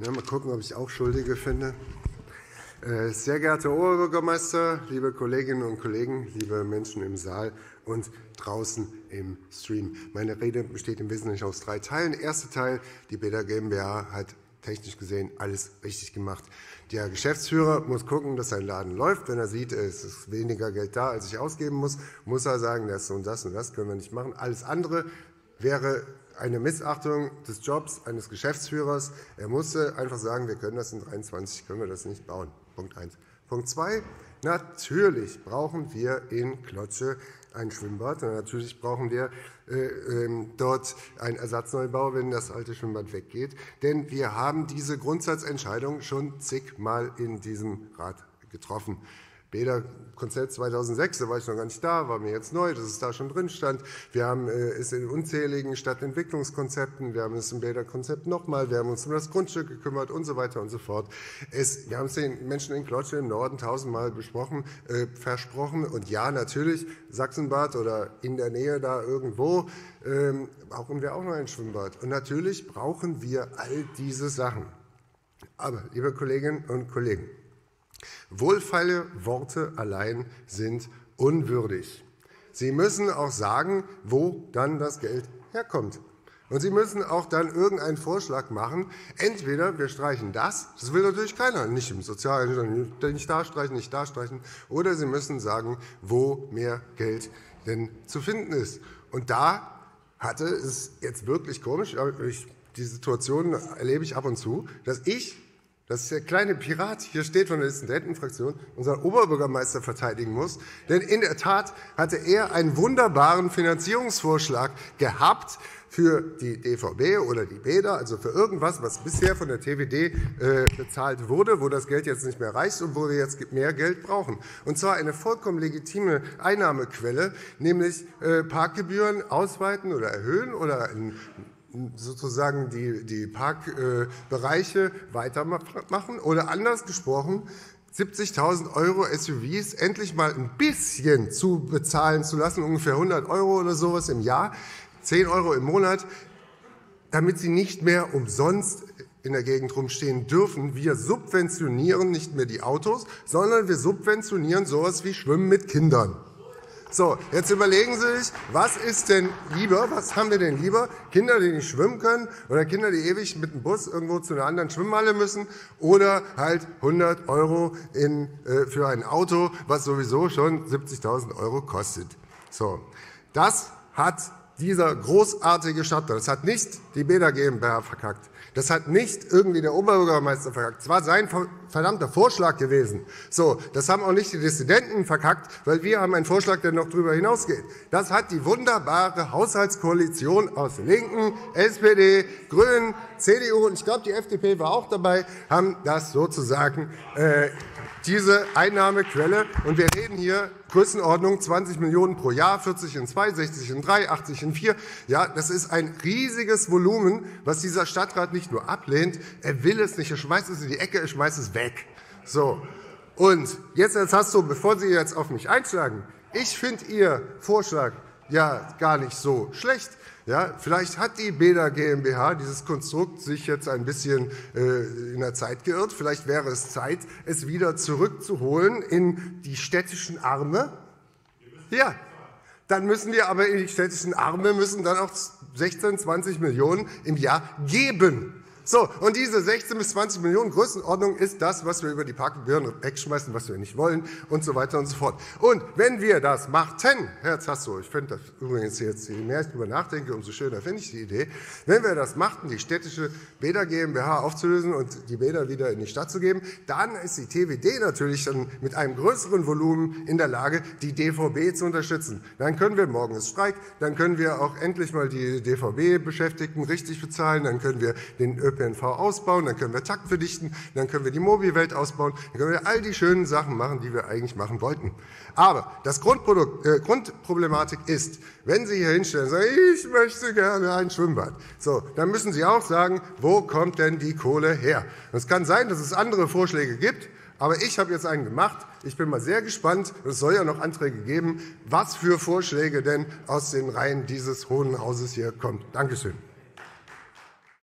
Ja, mal gucken, ob ich auch Schuldige finde. Sehr geehrter Oberbürgermeister, liebe Kolleginnen und Kollegen, liebe Menschen im Saal und draußen im Stream. Meine Rede besteht im Wesentlichen aus drei Teilen. Der erste Teil, die Bäder GmbH hat technisch gesehen alles richtig gemacht. Der Geschäftsführer muss gucken, dass sein Laden läuft. Wenn er sieht, es ist weniger Geld da, als ich ausgeben muss, muss er sagen, das und das können wir nicht machen. Alles andere wäre eine Missachtung des Jobs eines Geschäftsführers. Er musste einfach sagen, wir können das in 23, können wir das nicht bauen. Punkt 1. Punkt 2, natürlich brauchen wir in Klotzsche ein Schwimmbad. Und natürlich brauchen wir dort einen Ersatzneubau, wenn das alte Schwimmbad weggeht. Denn wir haben diese Grundsatzentscheidung schon zigmal in diesem Rat getroffen. BEDA-Konzept 2006, da war ich noch gar nicht da, war mir jetzt neu, dass es da schon drin stand. Wir haben es in unzähligen Stadtentwicklungskonzepten, wir haben es im Bäderkonzept nochmal, wir haben uns um das Grundstück gekümmert und so weiter und so fort. Wir haben es den Menschen in Klotzsche im Norden tausendmal besprochen, versprochen. Und ja, natürlich, Sachsenbad oder in der Nähe da irgendwo brauchen wir auch noch ein Schwimmbad. Und natürlich brauchen wir all diese Sachen. Aber, liebe Kolleginnen und Kollegen, wohlfeile Worte allein sind unwürdig. Sie müssen auch sagen, wo dann das Geld herkommt. Und Sie müssen auch dann irgendeinen Vorschlag machen. Entweder wir streichen das will natürlich keiner, nicht im Sozialen, nicht da streichen, nicht da streichen. Oder Sie müssen sagen, wo mehr Geld denn zu finden ist. Und da hatte es jetzt wirklich komisch, aber die Situation erlebe ich ab und zu, dass der kleine Pirat hier steht von der Dissidentenfraktion, unseren Oberbürgermeister verteidigen muss. Denn in der Tat hatte er einen wunderbaren Finanzierungsvorschlag gehabt für die DVB oder die BEDA, also für irgendwas, was bisher von der TWD bezahlt wurde, wo das Geld jetzt nicht mehr reicht und wo wir jetzt mehr Geld brauchen. Und zwar eine vollkommen legitime Einnahmequelle, nämlich Parkgebühren ausweiten oder erhöhen oder sozusagen die Parkbereiche weitermachen oder anders gesprochen 70.000 € SUVs endlich mal ein bisschen zu bezahlen zu lassen, ungefähr 100 € oder sowas im Jahr, 10 € im Monat, damit sie nicht mehr umsonst in der Gegend rumstehen dürfen. Wir subventionieren nicht mehr die Autos, sondern wir subventionieren sowas wie Schwimmen mit Kindern. So, jetzt überlegen Sie sich, was ist denn lieber, was haben wir denn lieber? Kinder, die nicht schwimmen können oder Kinder, die ewig mit dem Bus irgendwo zu einer anderen Schwimmhalle müssen oder halt 100 € für ein Auto, was sowieso schon 70.000 € kostet. So, das hat dieser großartige Stadtrat, das hat nicht die Bäder GmbH verkackt. Das hat nicht irgendwie der Oberbürgermeister verkackt. Es war sein verdammter Vorschlag gewesen. So, das haben auch nicht die Dissidenten verkackt, weil wir haben einen Vorschlag, der noch darüber hinausgeht. Das hat die wunderbare Haushaltskoalition aus Linken, SPD, Grünen, CDU und ich glaube, die FDP war auch dabei, haben das sozusagen diese Einnahmequelle. Und wir reden hier Größenordnung 20 Millionen pro Jahr, 40 in 2, 60 in 3, 80 in 4. Ja, das ist ein riesiges Volumen, was dieser Stadtrat nicht nur ablehnt, er will es nicht, er schmeißt es in die Ecke, er schmeißt es weg. So. Und jetzt hast du, bevor Sie jetzt auf mich einschlagen, ich finde Ihr Vorschlag ja gar nicht so schlecht. Ja, vielleicht hat die Bäder GmbH dieses Konstrukt sich jetzt ein bisschen in der Zeit geirrt. Vielleicht wäre es Zeit, es wieder zurückzuholen in die städtischen Arme. Ja, dann müssen wir aber in die städtischen Arme müssen dann auch 16, 20 Millionen im Jahr geben. So, und diese 16 bis 20 Millionen Größenordnung ist das, was wir über die Parkgebühren wegschmeißen, was wir nicht wollen und so weiter und so fort. Und wenn wir das machten, Herr Zasso, ich finde das übrigens jetzt, je mehr ich darüber nachdenke, umso schöner finde ich die Idee, wenn wir das machten, die städtische Bäder GmbH aufzulösen und die Bäder wieder in die Stadt zu geben, dann ist die TWD natürlich dann mit einem größeren Volumen in der Lage, die DVB zu unterstützen. Dann können wir, morgen ist Streik, dann können wir auch endlich mal die DVB-Beschäftigten richtig bezahlen, dann können wir den ÖPNV ausbauen, dann können wir Takt verdichten, dann können wir die Mobilwelt ausbauen, dann können wir all die schönen Sachen machen, die wir eigentlich machen wollten. Aber das Grundproblematik ist, wenn Sie hier hinstellen und sagen, ich möchte gerne ein Schwimmbad, so, dann müssen Sie auch sagen, wo kommt denn die Kohle her? Und es kann sein, dass es andere Vorschläge gibt, aber ich habe jetzt einen gemacht. Ich bin mal sehr gespannt, es soll ja noch Anträge geben, was für Vorschläge denn aus den Reihen dieses Hohen Hauses hier kommt. Dankeschön.